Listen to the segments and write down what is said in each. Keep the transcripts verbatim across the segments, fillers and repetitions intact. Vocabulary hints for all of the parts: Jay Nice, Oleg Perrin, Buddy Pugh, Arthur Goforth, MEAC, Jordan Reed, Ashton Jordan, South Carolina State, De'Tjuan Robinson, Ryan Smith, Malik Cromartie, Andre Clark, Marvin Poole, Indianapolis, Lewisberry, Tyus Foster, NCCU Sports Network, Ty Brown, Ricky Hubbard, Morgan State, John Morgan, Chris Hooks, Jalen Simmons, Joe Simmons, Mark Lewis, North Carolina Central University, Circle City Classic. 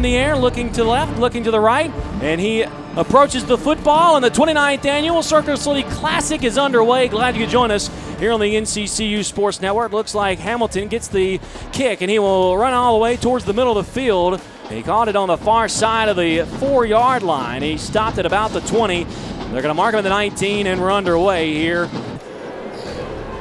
in the air, looking to the left, looking to the right, and he approaches the football, and the twenty-ninth Annual Circle City Classic is underway. Glad you could join us here on the N C C U Sports Network. Looks like Hamilton gets the kick, and he will run all the way towards the middle of the field. He caught it on the far side of the four-yard line. He stopped at about the twenty. They're going to mark him at the nineteen, and we're underway here.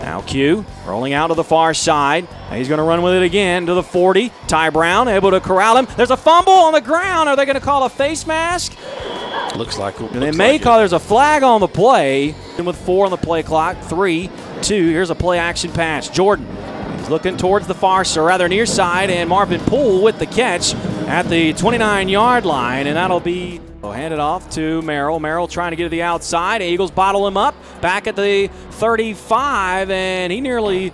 Now Q rolling out to the far side. He's going to run with it again to the forty. Ty Brown able to corral him. There's a fumble on the ground. Are they going to call a face mask? Looks like it. They may call. There's a flag on the play. And with four on the play clock, three, two. Here's a play action pass. Jordan is looking towards the far side, rather near side, and Marvin Poole with the catch at the twenty-nine-yard line, and that'll be we'll hand it off to Merrill. Merrill trying to get to the outside. Eagles bottle him up back at the thirty-five, and he nearly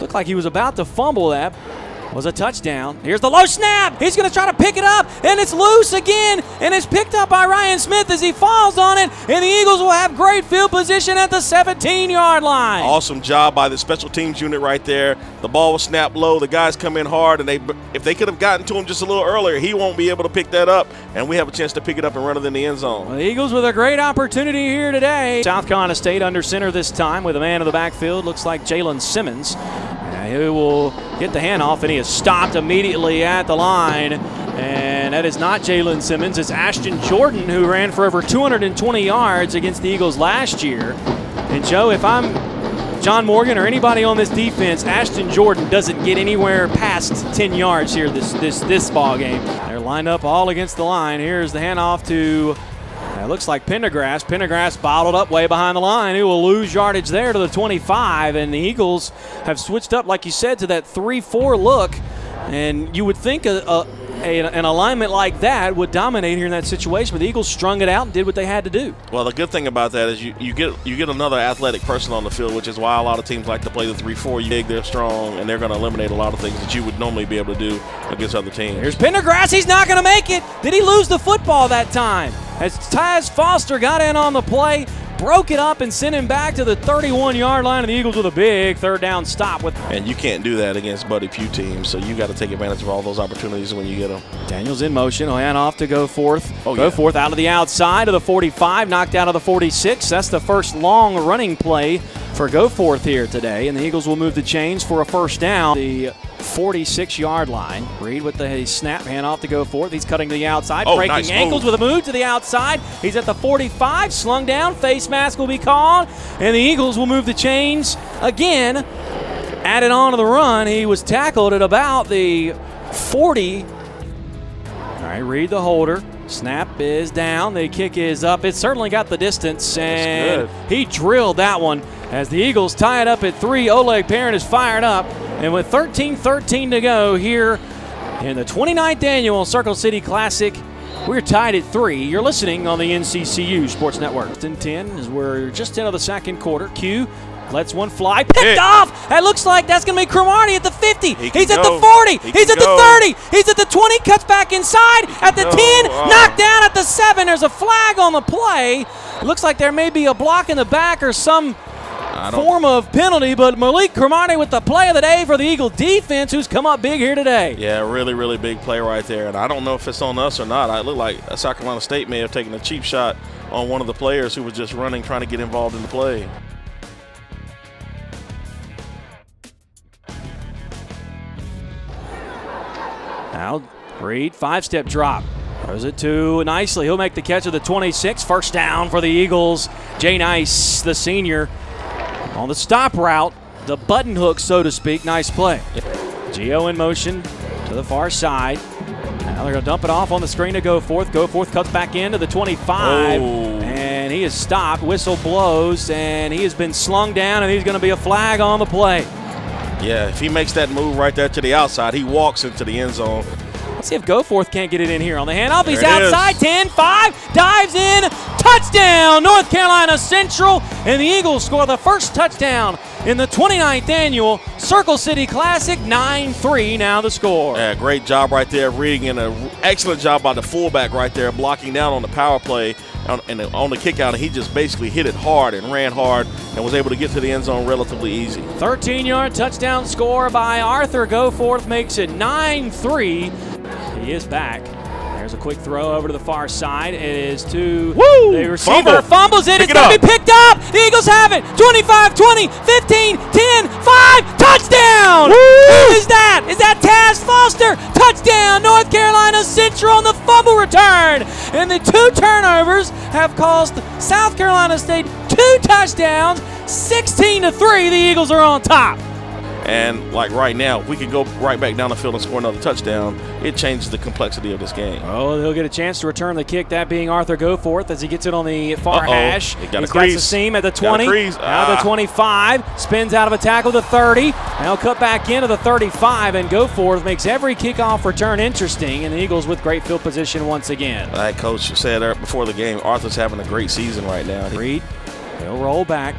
looked like he was about to fumble that. Was a touchdown. Here's the low snap. He's going to try to pick it up, and it's loose again, and it's picked up by Ryan Smith as he falls on it, and the Eagles will have great field position at the seventeen-yard line. Awesome job by the special teams unit right there. The ball was snapped low. The guys come in hard, and they if they could have gotten to him just a little earlier, he won't be able to pick that up, and we have a chance to pick it up and run it in the end zone. Well, the Eagles with a great opportunity here today. South Carolina State under center this time with a man in the backfield. Looks like Jalen Simmons. Who will get the handoff, and he is stopped immediately at the line. And that is not Jalen Simmons. It's Ashton Jordan, who ran for over two hundred twenty yards against the Eagles last year. And, Joe, if I'm John Morgan or anybody on this defense, Ashton Jordan doesn't get anywhere past ten yards here this, this, this ball game. They're lined up all against the line. Here's the handoff to... It looks like Pendergrass. Pendergrass bottled up way behind the line. He will lose yardage there to the twenty-five, and the Eagles have switched up, like you said, to that three four look. And you would think a, a, a, an alignment like that would dominate here in that situation, but the Eagles strung it out and did what they had to do. Well, the good thing about that is you, you get you get another athletic person on the field, which is why a lot of teams like to play the three four. You dig, they're strong, and they're going to eliminate a lot of things that you would normally be able to do against other teams. Here's Pendergrass. He's not going to make it. Did he lose the football that time? As Tyus Foster got in on the play, broke it up, and sent him back to the thirty-one-yard line, and the Eagles with a big third down stop. With and you can't do that against Buddy Pugh teams, so you got to take advantage of all those opportunities when you get them. Daniels in motion, hand off to go forth. Oh, go yeah. forth out of the outside of the forty-five, knocked out of the forty-six. That's the first long running play for Goforth here today, and the Eagles will move the chains for a first down. The forty-six-yard line. Reed with the snap, handoff to Goforth. He's cutting to the outside, oh, breaking nice ankles move. With a move to the outside. He's at the forty-five, slung down. Face mask will be called, and the Eagles will move the chains again. Added on to the run, he was tackled at about the forty. All right, Reed the holder. Snap is down. The kick is up. It certainly got the distance, and he drilled that one. As the Eagles tie it up at three, Oleg Perrin is fired up. And with thirteen thirteen to go here in the twenty-ninth Annual Circle City Classic, we're tied at three. You're listening on the N C C U Sports Network. And ten is we're just into the second quarter. Q lets one fly. Picked Hit. off. That looks like that's going to be Cromartie at the fifty. He He's at go. the forty. He He's at go. the thirty. He's at the twenty. Cuts back inside at the go. ten. Wow. Knocked down at the seven. There's a flag on the play. It looks like there may be a block in the back or some form of penalty, but Malik Cromartie with the play of the day for the Eagle defense, who's come up big here today. Yeah, really, really big play right there, and I don't know if it's on us or not. It looked like South Carolina State may have taken a cheap shot on one of the players who was just running, trying to get involved in the play. Now, Reed, five-step drop. Throws it to Nicely. He'll make the catch of the twenty-six. First down for the Eagles. Jay Nice, the senior, on the stop route, the button hook, so to speak. Nice play. Geo in motion to the far side. Now they're going to dump it off on the screen to Goforth. Goforth cuts back into the twenty-five, oh. and he is stopped. Whistle blows, and he has been slung down, and he's going to be a flag on the play. Yeah, if he makes that move right there to the outside, he walks into the end zone. Let's see if Goforth can't get it in here on the handoff. He's outside, ten five, dives in, touchdown, North Carolina Central, and the Eagles score the first touchdown in the twenty-ninth Annual Circle City Classic, nine three now the score. Yeah, great job right there reading, and an excellent job by the fullback right there blocking down on the power play and on the kick out, and he just basically hit it hard and ran hard and was able to get to the end zone relatively easy. thirteen-yard touchdown score by Arthur Goforth makes it nine three. He is back. quick throw over to the far side. It is to Woo! the receiver. Fumble. Fumbles it. Pick it's going to be picked up. The Eagles have it. twenty-five, twenty, fifteen, ten, five. Touchdown. Woo! Who is that? Is that Taz Foster? Touchdown, North Carolina Central on the fumble return. And the two turnovers have cost South Carolina State two touchdowns. sixteen to three, the Eagles are on top. And like right now, if we could go right back down the field and score another touchdown, it changes the complexity of this game. Oh, he'll get a chance to return the kick, that being Arthur Goforth as he gets it on the far Uh-oh. hash. It got He's a got the seam at the twenty, ah. out of the twenty-five, spins out of a tackle to thirty. Now cut back into the thirty-five, and Goforth makes every kickoff return interesting, and the Eagles with great field position once again. Like Coach said before the game, Arthur's having a great season right now. Reed, he'll roll back.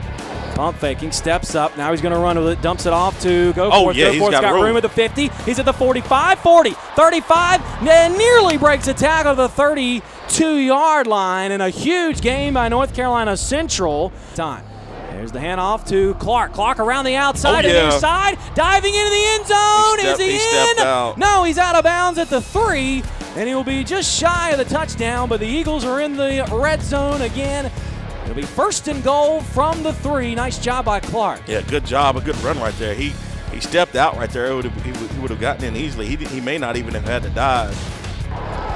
Pump faking, steps up. Now he's going to run with it, dumps it off to Goforth. Oh, yeah, he's got, got room. room at the fifty. He's at the forty-five, forty, thirty-five. Nearly breaks a tackle to the thirty-two yard line, and a huge game by North Carolina Central. Time. There's the handoff to Clark. Clark around the outside, oh, yeah. and inside, diving into the end zone. He stepped, Is he, he in? Out. No, he's out of bounds at the three, and he will be just shy of the touchdown. But the Eagles are in the red zone again. It'll be first and goal from the three. Nice job by Clark. Yeah, good job. A good run right there. He he stepped out right there. It would have, he, he would have gotten in easily. He, he may not even have had to dive.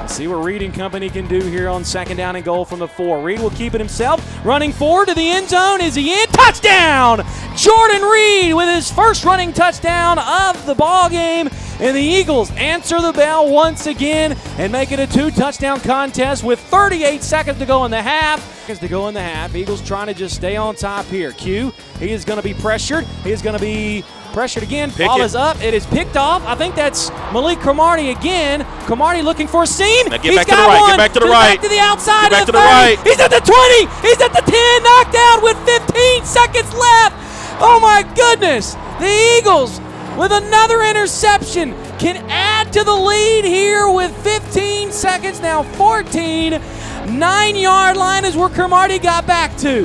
Let's see what Reed and company can do here on second down and goal from the four. Reed will keep it himself. Running forward to the end zone. Is he in? Touchdown! Jordan Reed with his first running touchdown of the ball game. And the Eagles answer the bell once again and make it a two-touchdown contest with thirty-eight seconds to go in the half. To go in the half, Eagles trying to just stay on top here. Q, he is going to be pressured. He is going to be pressured again. Pick Ball it. is up. It is picked off. I think that's Malik Cromartie again. Cromartie looking for a seam. Now get He's back got to the right. One. Get back to the right. Back to the outside. Get back the to the right. He's at the twenty. He's at the ten. Knocked out with fifteen seconds left. Oh my goodness! The Eagles, with another interception, can add to the lead here with fifteen seconds, now fourteen. Nine-yard line is where Cromartie got back to.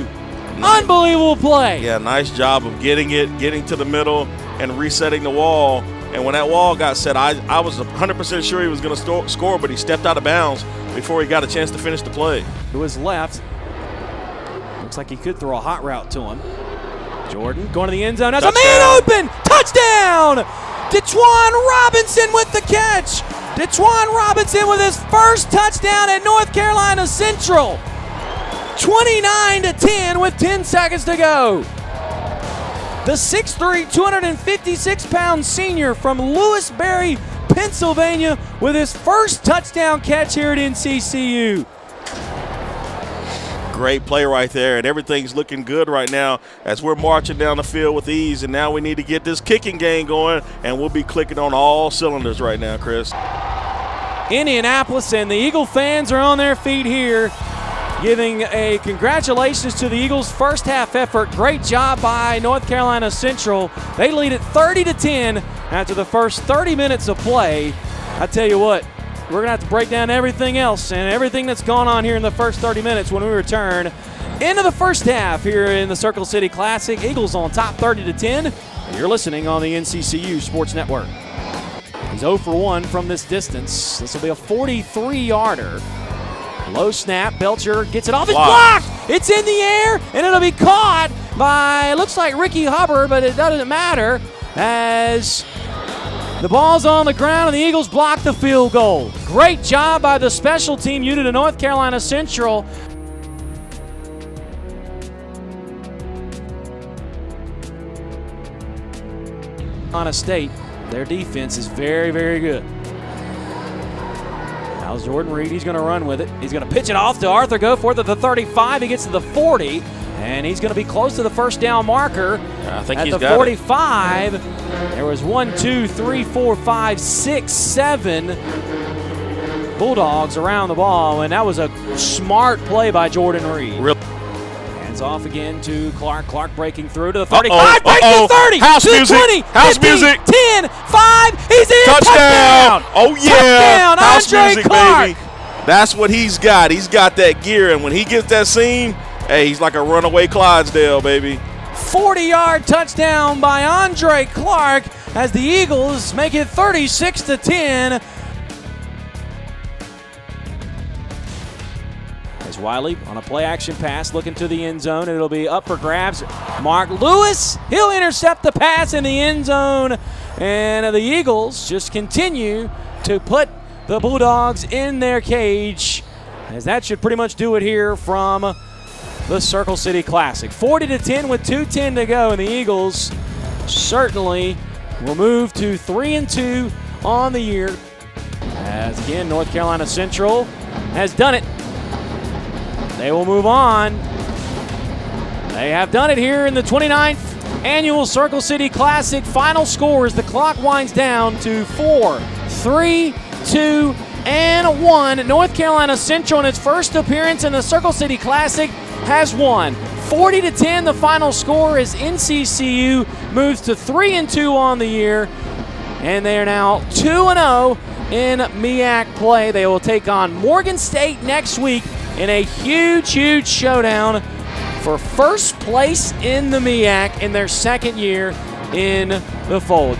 Nice. Unbelievable play. Yeah, nice job of getting it, getting to the middle, and resetting the wall. And when that wall got set, I, I was one hundred percent sure he was going to score, but he stepped out of bounds before he got a chance to finish the play. To his left, looks like he could throw a hot route to him. Jordan going to the end zone. That's a man open. Touchdown. De'Tjuan Robinson with the catch. De'Tjuan Robinson with his first touchdown at North Carolina Central. twenty-nine to ten with ten seconds to go. The six three, two fifty-six pound senior from Lewisberry, Pennsylvania, with his first touchdown catch here at N C C U. Great play right there, and everything's looking good right now as we're marching down the field with ease, and now we need to get this kicking game going, and we'll be clicking on all cylinders right now, Chris. Indianapolis and the Eagle fans are on their feet here, giving a congratulations to the Eagles' first half effort. Great job by North Carolina Central. They lead it thirty to ten after the first thirty minutes of play. I tell you what, we're going to have to break down everything else and everything that's gone on here in the first thirty minutes when we return into the first half here in the Circle City Classic. Eagles on top thirty to ten. You're listening on the N C C U Sports Network. He's zero for one from this distance. This will be a forty-three yarder. Low snap. Belcher gets it off. It's blocked. It's in the air, and it'll be caught by, looks like Ricky Hubbard, but it doesn't matter as the ball's on the ground, and the Eagles block the field goal. Great job by the special team unit of North Carolina Central. Carolina State, their defense is very, very good. Now Jordan Reed, he's going to run with it. He's going to pitch it off to Arthur Goforth at the thirty-five. He gets to the forty, and he's going to be close to the first down marker. I think he's got it. At the forty-five. There was one, two, three, four, five, six, seven Bulldogs around the ball, and that was a smart play by Jordan Reed. Real. Hands off again to Clark. Clark breaking through to the thirty-five, breaks the thirty, house to the twenty, house music, ten, five, he's in, touchdown! touchdown. Oh yeah, touchdown, house Andre music, Clark. Baby. That's what he's got. He's got that gear, and when he gets that seam, hey, he's like a runaway Clydesdale, baby. forty yard touchdown by Andre Clark as the Eagles make it thirty-six to ten. Wiley on a play action pass looking to the end zone. It'll be up for grabs. Mark Lewis, he'll intercept the pass in the end zone. And the Eagles just continue to put the Bulldogs in their cage, as that should pretty much do it here from the Circle City Classic. forty to ten with two ten to go, and the Eagles certainly will move to three and two on the year. As again, North Carolina Central has done it. They will move on. They have done it here in the twenty-ninth annual Circle City Classic. Final scores, the clock winds down to four, three, two, and one. North Carolina Central, in its first appearance in the Circle City Classic, has won. forty to ten, the final score, as N C C U moves to three and two on the year, and they are now two and zero in M E A C play. They will take on Morgan State next week in a huge, huge showdown for first place in the M E A C in their second year in the fold.